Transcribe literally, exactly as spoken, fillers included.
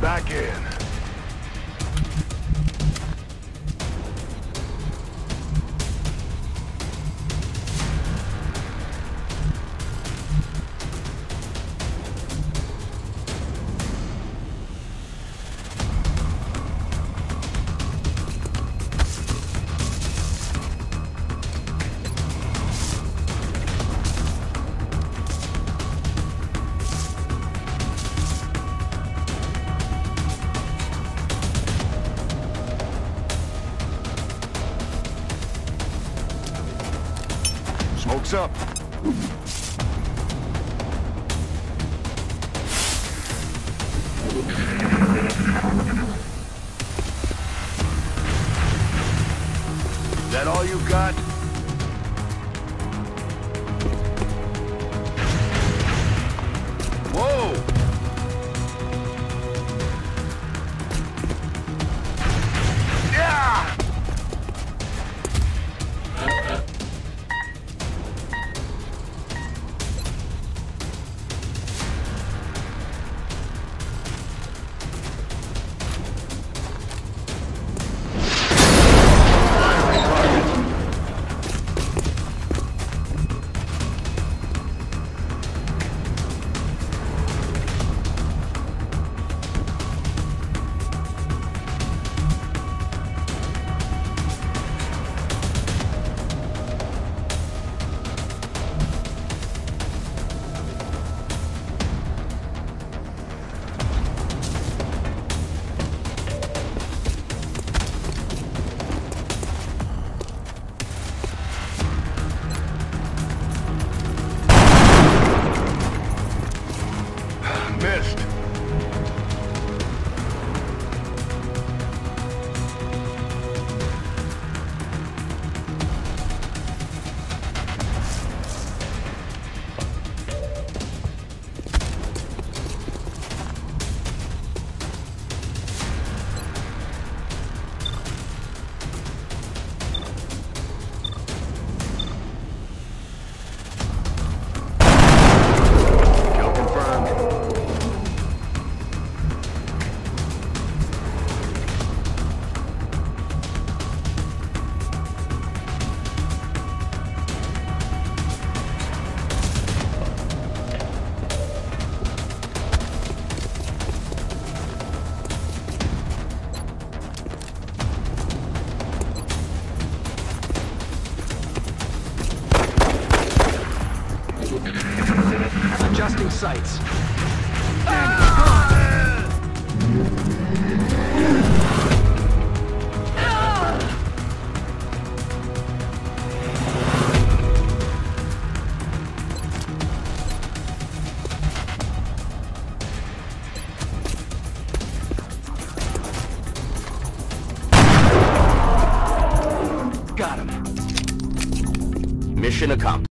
Back in. Smoke's up. Is that all you've got? Whoa! Adjusting sights. Got him. Mission accomplished.